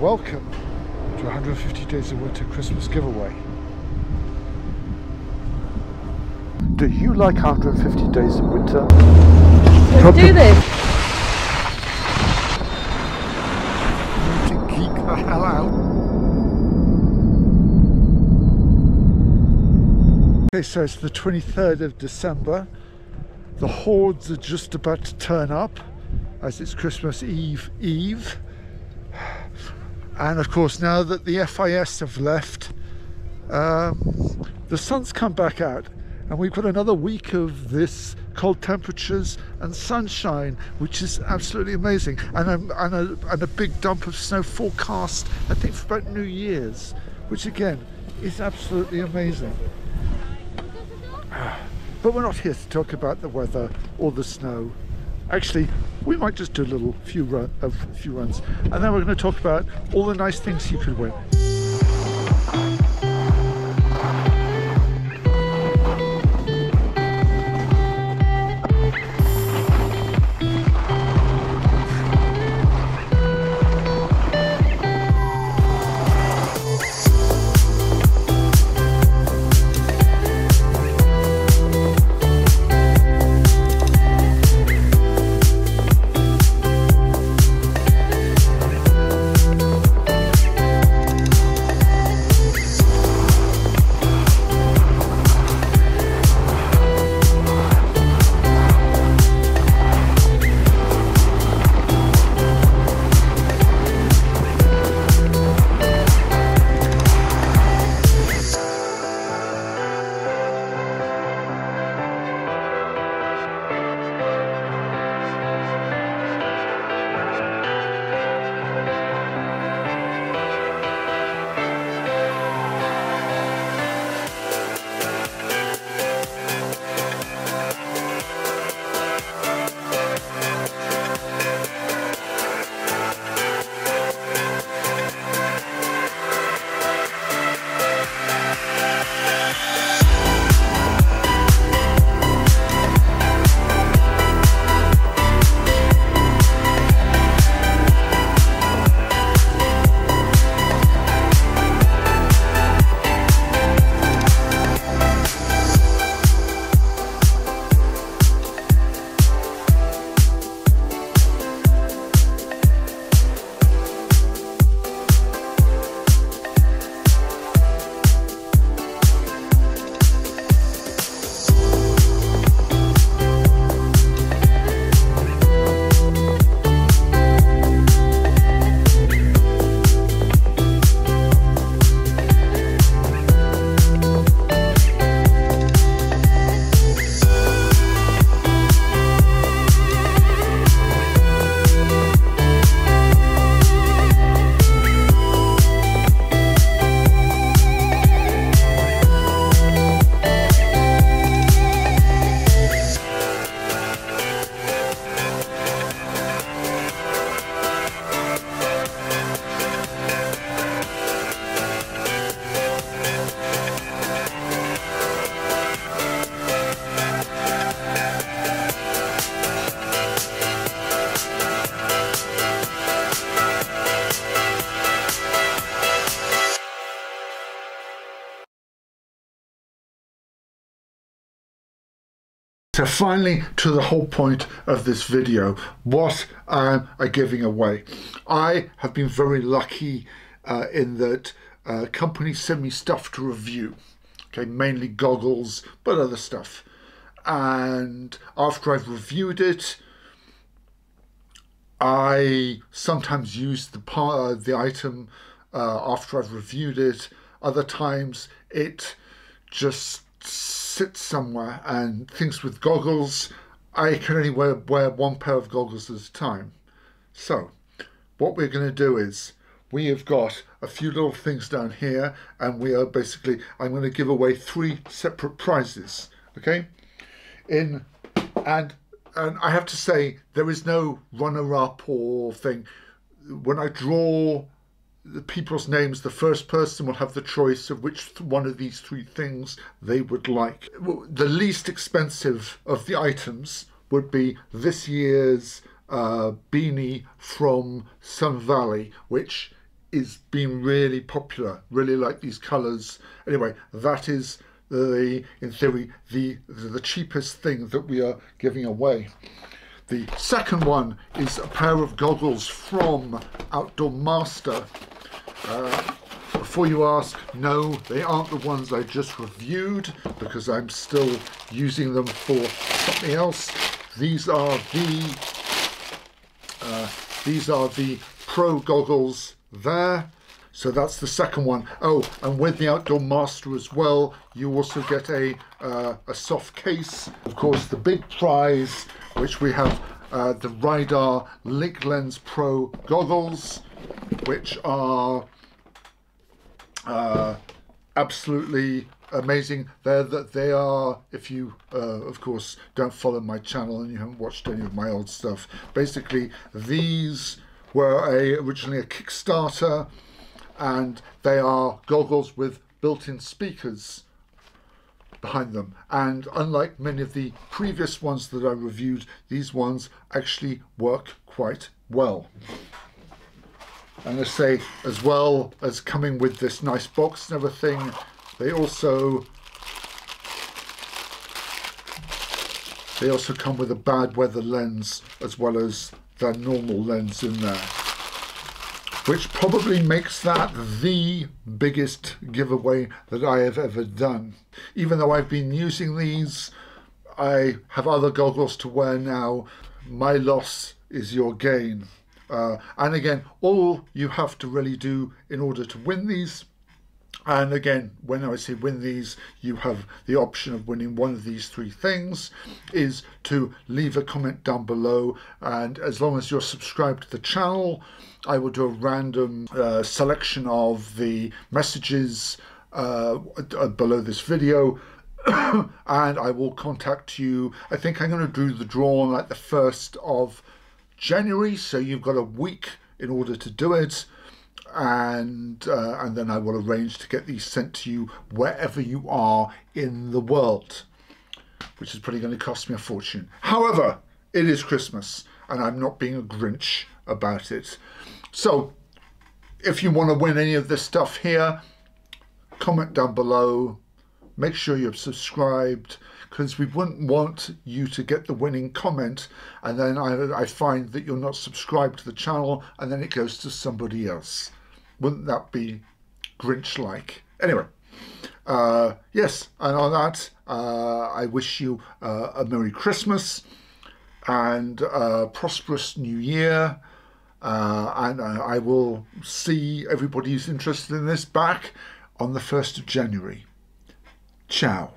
Welcome to 150 Days of Winter Christmas giveaway. Do you like 150 Days of Winter? Let's do this! To geek the hell out. Okay, so it's the 23rd of December. The hordes are just about to turn up as it's Christmas Eve. And of course, now that the FIS have left, the sun's come back out and we've got another week of this cold temperatures and sunshine, which is absolutely amazing. And a big dump of snow forecast, I think, for about New Year's, which again is absolutely amazing. But we're not here to talk about the weather or the snow. Actually, we might just do a little few runs, and then we're going to talk about all the nice things you could win. So finally, to the whole point of this video, what am I giving away? I have been very lucky in that companies send me stuff to review, okay, mainly goggles, but other stuff. And after I've reviewed it, I sometimes use the item after I've reviewed it. Other times it just sits somewhere, and things with goggles, I can only wear one pair of goggles at a time. So what we're going to do is we have got a few little things down here, and we are basically, I'm going to give away three separate prizes, okay? And I have to say, there is no runner-up or thing. When I draw the people's names, the first person will have the choice of which one of these three things they would like. The least expensive of the items would be this year's beanie from SunValley, which is being really popular, really like these colors. Anyway, that is the, in theory, the cheapest thing that we are giving away. The second one is a pair of goggles from Outdoor Master. Before you ask, no, they aren't the ones I just reviewed, because I'm still using them for something else. These are the Pro goggles there. So that's the second one. Oh, and with the Outdoor Master as well, you also get a soft case. Of course, the big prize, which we have the Ryidar LinkLens Pro goggles, which are absolutely amazing. They are, if you of course don't follow my channel and you haven't watched any of my old stuff, basically these were originally a Kickstarter, and they are goggles with built-in speakers behind them. And unlike many of the previous ones that I reviewed, these ones actually work quite well. And I say, as well as coming with this nice box and everything, they also come with a bad weather lens as well as their normal lens in there, which probably makes that the biggest giveaway that I have ever done. Even though I've been using these, I have other goggles to wear now. My loss is your gain. And again, all you have to really do in order to win these, and again, when I say win these, you have the option of winning one of these three things, is to leave a comment down below. And as long as you're subscribed to the channel, I will do a random selection of the messages below this video, and I will contact you. I think I'm going to do the draw on like the 1st of January, so you've got a week in order to do it. And then I will arrange to get these sent to you wherever you are in the world, which is probably going to cost me a fortune. However, it is Christmas, and I'm not being a Grinch about it. So if you want to win any of this stuff here, comment down below, make sure you're subscribed, because we wouldn't want you to get the winning comment and then I find that you're not subscribed to the channel and then it goes to somebody else. Wouldn't that be Grinch-like? Anyway, yes, and on that, I wish you a Merry Christmas and a prosperous New Year. And I will see everybody who's interested in this back on the 1st of January. Ciao.